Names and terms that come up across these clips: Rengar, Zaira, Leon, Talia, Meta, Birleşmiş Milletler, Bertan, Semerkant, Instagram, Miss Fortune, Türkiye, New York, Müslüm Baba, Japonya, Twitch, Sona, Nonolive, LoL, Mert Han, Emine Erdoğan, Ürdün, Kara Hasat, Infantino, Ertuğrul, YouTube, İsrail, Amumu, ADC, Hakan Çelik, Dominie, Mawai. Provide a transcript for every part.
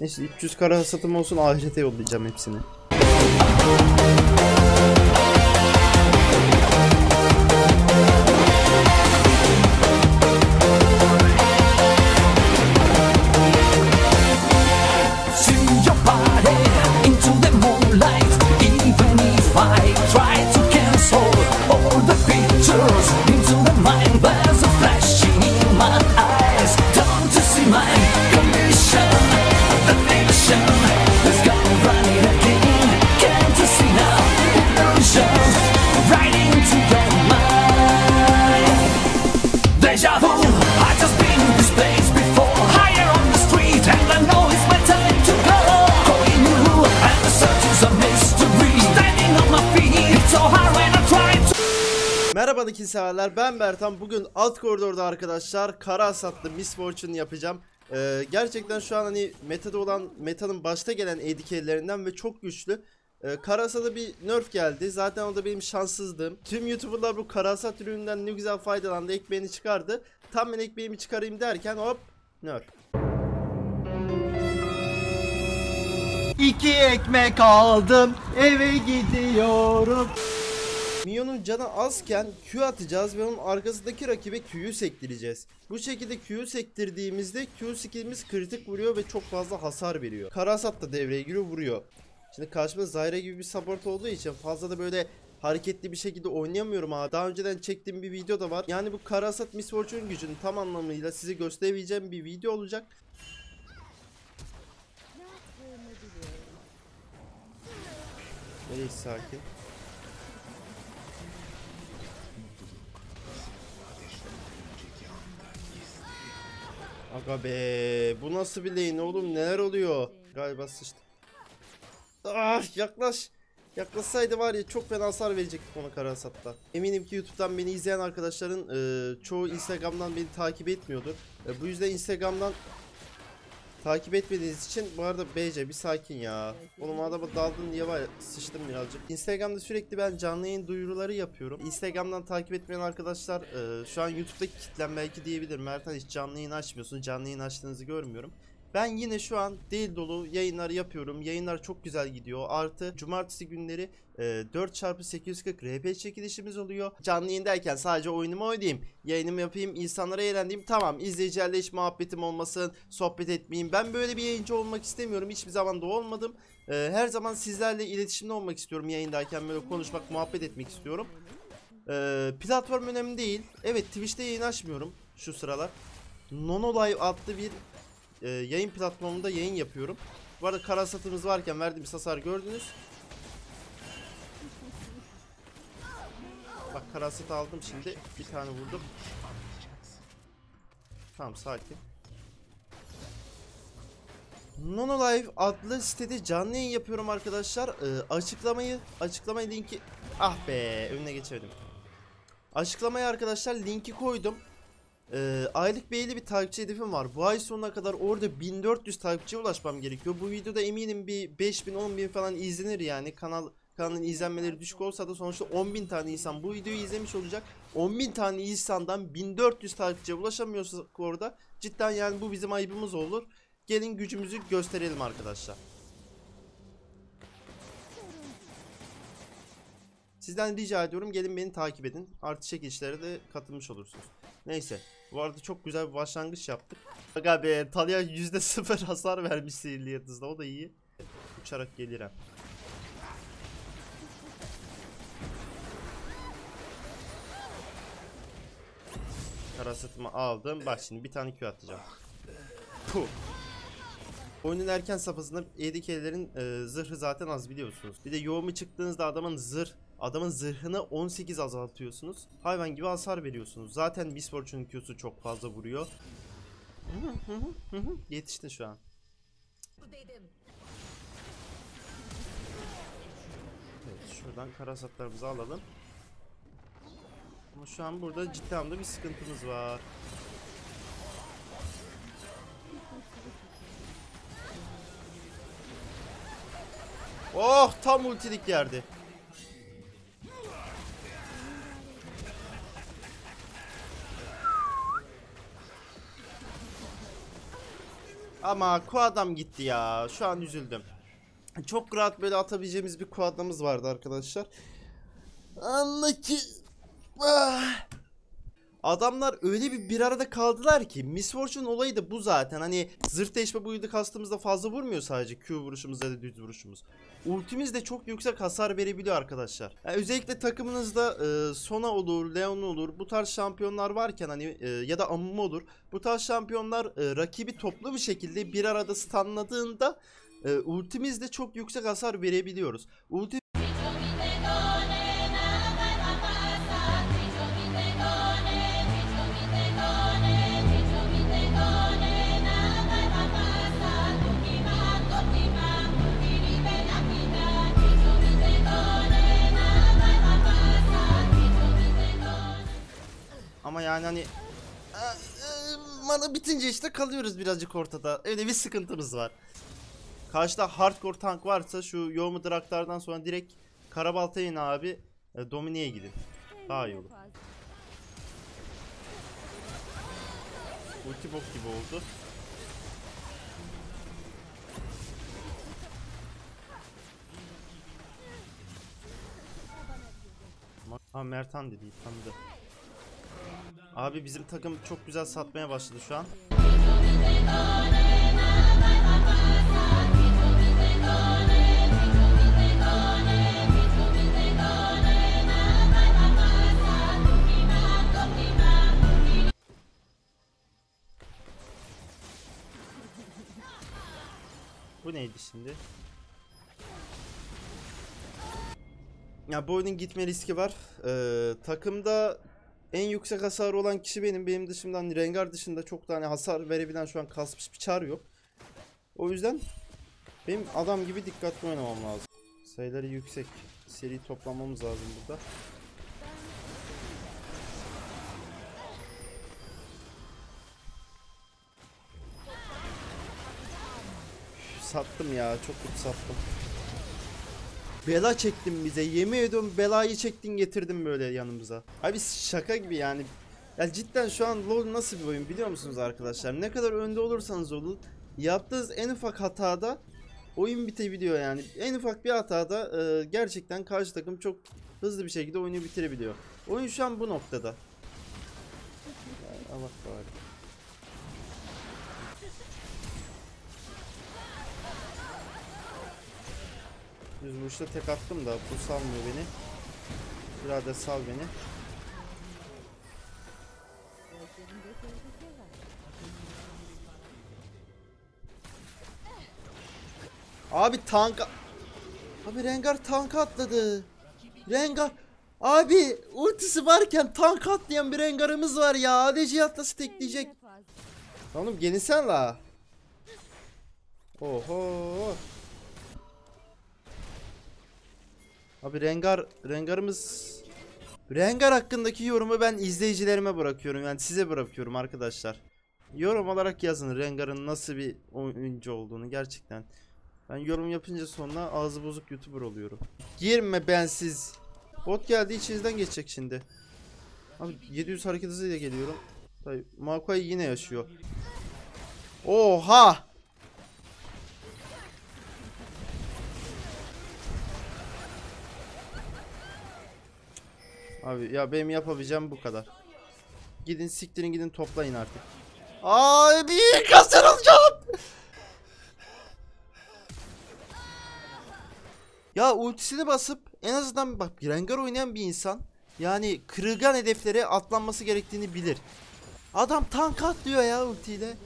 Neyse 300 kara hasatım olsun, ahirete yollayacağım hepsini. Merhabadaki severler, ben Bertan. Bugün alt koridorda arkadaşlar Kara Hasat'lı Miss Fortune yapacağım. Gerçekten şu an hani Meta'da olan, Meta'nın başta gelen ADK'lerinden ve çok güçlü. Kara Hasat'a bir nerf geldi. Zaten o da benim şanssızlığım. Tüm YouTuber'lar bu Kara Hasat ürününden ne güzel faydalandı, ekmeğini çıkardı. Tam ben ekmeğimi çıkarayım derken hop nerf. İki ekmek aldım, eve gidiyorum. Minyonun canı azken Q atacağız ve onun arkasındaki rakibe Q'yu sektireceğiz. Bu şekilde Q'yu sektirdiğimizde Q skillimiz kritik vuruyor ve çok fazla hasar veriyor. Kara Hasat da devreye giriyor, vuruyor. Şimdi karşımda Zaira gibi bir support olduğu için fazla da böyle hareketli bir şekilde oynayamıyorum ha. Daha önceden çektiğim bir video da var. Yani bu Kara Hasat Miss Fortune gücünü tam anlamıyla size gösterebileceğim bir video olacak. Neyse sakin. Aga be, bu nasıl bir lane oğlum, neler oluyor? Galiba sıçtı. Ah, yaklaş. Yaklaşsaydı var ya çok fena hasar verecektik ona Kara Hasat'ta. Eminim ki YouTube'dan beni izleyen arkadaşların çoğu Instagram'dan beni takip etmiyordur. Bu yüzden Instagram'dan takip etmediğiniz için, bu arada BC bir sakin ya. Oğlum adama daldın diye var ya, sıçtım birazcık. Instagram'da sürekli ben canlı yayın duyuruları yapıyorum. Instagram'dan takip etmeyen arkadaşlar şu an YouTube'daki kitlen belki diyebilir. Mertan hiç canlı yayın açmıyorsun. Canlı yayın açtığınızı görmüyorum. Ben yine şu an deli dolu yayınlar yapıyorum. Yayınlar çok güzel gidiyor. Artı cumartesi günleri 4x840 RP çekilişimiz oluyor. Canlı yayın derken sadece oyunumu oynayayım, yayınımı yapayım, insanlara eğlendiğim, tamam, izleyicilerle hiç muhabbetim olmasın, sohbet etmeyeyim. Ben böyle bir yayıncı olmak istemiyorum. Hiçbir zaman da olmadım. Her zaman sizlerle iletişimde olmak istiyorum. Yayındayken böyle konuşmak, muhabbet etmek istiyorum. Platform önemli değil. Evet, Twitch'te yayın açmıyorum şu sıralar. Nonolive adlı bir yayın platformunda yayın yapıyorum. Bu arada Kara Hasat'ımız varken verdiğimiz hasar gördünüz. Bak Kara Hasat aldım şimdi. Bir tane vurdum. Tamam, sakin. Nonolive adlı sitede canlı yayın yapıyorum arkadaşlar. Açıklama linki... Ah be, önüne geçemedim. Açıklamaya arkadaşlar linki koydum. Aylık belirli bir takipçi hedefim var. Bu ay sonuna kadar orada 1400 takipçiye ulaşmam gerekiyor. Bu videoda eminim bir 5000-10000 falan izlenir yani. Kanalın izlenmeleri düşük olsa da sonuçta 10.000 tane insan bu videoyu izlemiş olacak. 10.000 tane insandan 1400 takipçiye ulaşamıyorsak orada cidden yani bu bizim ayıbımız olur. Gelin gücümüzü gösterelim arkadaşlar. Sizden rica ediyorum, gelin beni takip edin. Artı çekilişlere de katılmış olursunuz. Neyse, bu arada çok güzel bir başlangıç yaptık. Aga be, Talia %0 hasar vermiş sihirli yıldızla, o da iyi. Uçarak gelirim. Kara Hasat'ımı aldım. Bak şimdi bir tane Q atacağım. Puh. Oyunun erken safhasında ADK'lerin zırhı zaten az, biliyorsunuz. Bir de yoğumu çıktığınızda adamın zırhını 18 azaltıyorsunuz. Hayvan gibi hasar veriyorsunuz. Zaten Miss Fortune'un Q'su çok fazla vuruyor. Yetişti şu an. Evet, şuradan Kara Hasatlarımızı alalım. Ama şu an burada ciddi anlamda bir sıkıntımız var. Oh, tam ultilik yerdi. Ama kuadam gitti ya. Şu an üzüldüm. Çok rahat böyle atabileceğimiz bir kuadamız vardı arkadaşlar. Anla ki... Ah. Adamlar öyle bir arada kaldılar ki. Miss Fortune olayı da bu zaten. Hani zırt değişme buydu, kastığımızda fazla vurmuyor sadece. Q vuruşumuzda da düz vuruşumuz. Ultimiz de çok yüksek hasar verebiliyor arkadaşlar. Yani özellikle takımınızda Sona olur, Leon olur, bu tarz şampiyonlar varken hani ya da Amumu olur. Bu tarz şampiyonlar rakibi toplu bir şekilde bir arada stunladığında ultimiz de çok yüksek hasar verebiliyoruz. Ulti ama yani hani mana bitince işte kalıyoruz birazcık ortada. Öyle bir sıkıntımız var. Karşıda hardcore tank varsa şu yoğumu draklardan sonra direkt Karabalta'ya in abi. Dominie'ye gidin. Daha iyi olur. Ulti bok gibi oldu. Ha, Bertan dedi. Tanıdı. Abi bizim takım çok güzel satmaya başladı şu an. Bu neydi şimdi? Ya bu oyunun gitme riski var. Takımda en yüksek hasarı olan kişi benim. Benim dışımdan Rengar dışında çok tane hasar verebilen şu an kasmış bir çar yok. O yüzden benim adam gibi dikkatli oynamam lazım. Sayıları yüksek. Seri toplamamız lazım burada. Üf, sattım ya. Çok kötü sattım. Bela çektin bize, yemin ediyorum belayı çektin getirdin böyle yanımıza. Abi şaka gibi yani. Ya cidden şu an LoL nasıl bir oyun biliyor musunuz arkadaşlar? Ne kadar önde olursanız olun, yaptığınız en ufak hatada oyun bitebiliyor yani. En ufak bir hatada gerçekten karşı takım çok hızlı bir şekilde oyunu bitirebiliyor. Oyun şu an bu noktada. Allah kahretsin. Düz vuruşta tek attım da bu salmıyor beni. Birader sal beni. Abi tanka... Abi Rengar tanka atladı. Rengar... Abi ultisi varken tank atlayan bir Rengar'ımız var ya. ADC atlası tekleyecek. Oğlum gelirsen la. Oho. Abi Rengar hakkındaki yorumu ben izleyicilerime bırakıyorum, yani size bırakıyorum arkadaşlar. Yorum olarak yazın Rengar'ın nasıl bir oyuncu olduğunu gerçekten. Ben yorum yapınca sonra ağzı bozuk YouTuber oluyorum. Girme bensiz. Bot geldi, içinizden geçecek şimdi. Abi 700 hareket hızıyla geliyorum. Mawai yine yaşıyor. Oha! Abi ya benim yapabileceğim bu kadar. Gidin siktirin, gidin toplayın artık. Abi kasırılacağım. Ya ultisini basıp en azından bak Rengar oynayan bir insan yani kırılgan hedeflere atlanması gerektiğini bilir. Adam tank atlıyor ya ultiyle.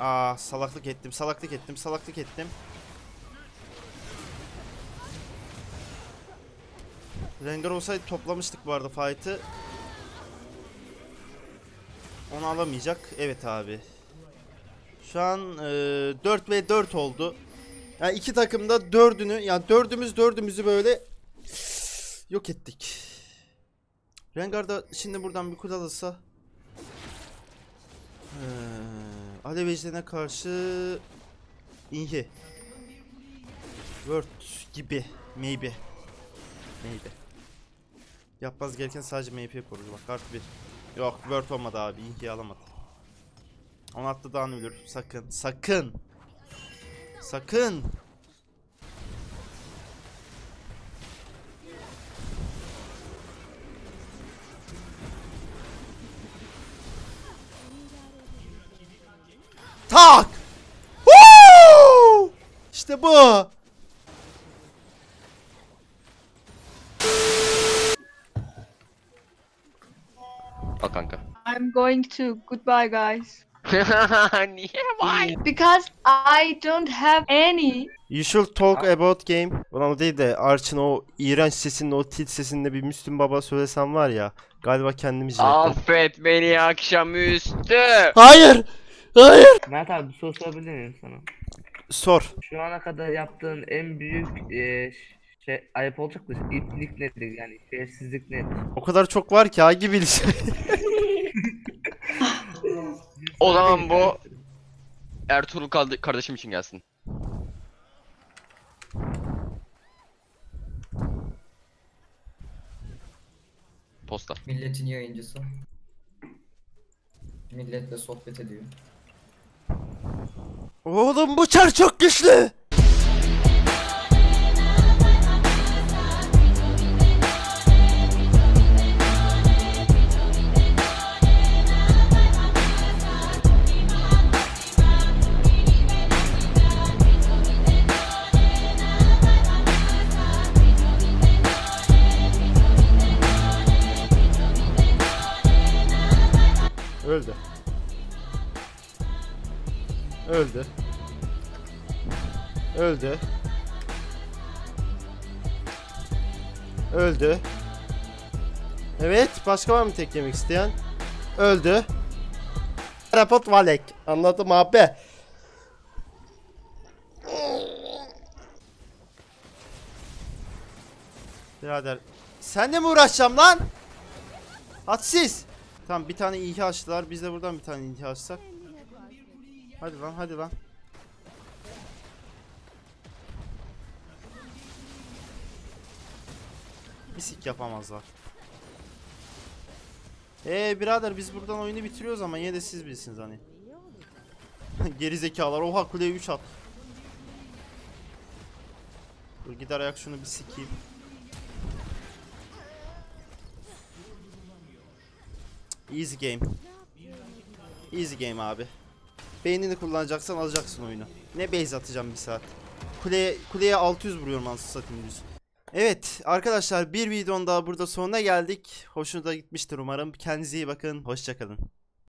Aa, salaklık ettim. Rengar olsaydı toplamıştık bu arada fight'ı. Onu alamayacak. Evet abi. Şu an 4v4 oldu. Yani iki takımda dördünü, yani dördümüzü böyle yok ettik. Rengar da şimdi buradan bir kul alırsa. Alevecilerine karşı inhi Word gibi. Maybe. Maybe. Yapmaz gereken sadece maybe korudu. Bak artı bir. Yok word olmadı abi. İyi ki alamadı. 16'da daha ölür. Sakın. Sakın. Sakın. Tak. Woo! İşte bu. Al kanka. I'm going to goodbye guys. Why? Because I don't have any. You should talk about game. Ulan değil de Arç'ın o iğrenç sesinin, o tilt sesinle bir Müslüm Baba söylesem var ya. Galiba kendimiz. Affet beni akşamüstü. Hayır. Hayır. Mert abi bir soru sorabilir miyim sana? Sor. Şu ana kadar yaptığın en büyük şey ayıp olacak mı? İplik nedir yani? Şerefsizlik nedir? O kadar çok var ki hangi bilişim? O zaman bu Ertuğrul kardeşim için gelsin. Posta. Milletin yayıncısı. Milletle sohbet ediyor. Oğlum bu çar çok güçlü. Öldü. Öldü. Öldü. Öldü. Evet, başka var mı tek yemek isteyen? Öldü. Rapot valek. Anladım abi. Birader, senle mi uğraşacağım lan? Hadsiz. Tamam bir tane ilki açtılar. Biz de buradan bir tane ilki açsak. Hadi lan hadi lan. Bir sik yapamazlar. Birader biz buradan oyunu bitiriyoruz ama yine de siz bilsiniz hani. Gerizekalar. Oha kuleye 3 at. Dur gider ayak şunu bir sikeyim. Easy game. Easy game abi. Beynini kullanacaksan alacaksın oyunu. Ne base atacağım bir saat. Kuleye 600 vuruyorum anasını satayım düz. Evet arkadaşlar bir videonun daha burada sonuna geldik. Hoşunuza gitmiştir umarım. Kendinize iyi bakın. Hoşça kalın.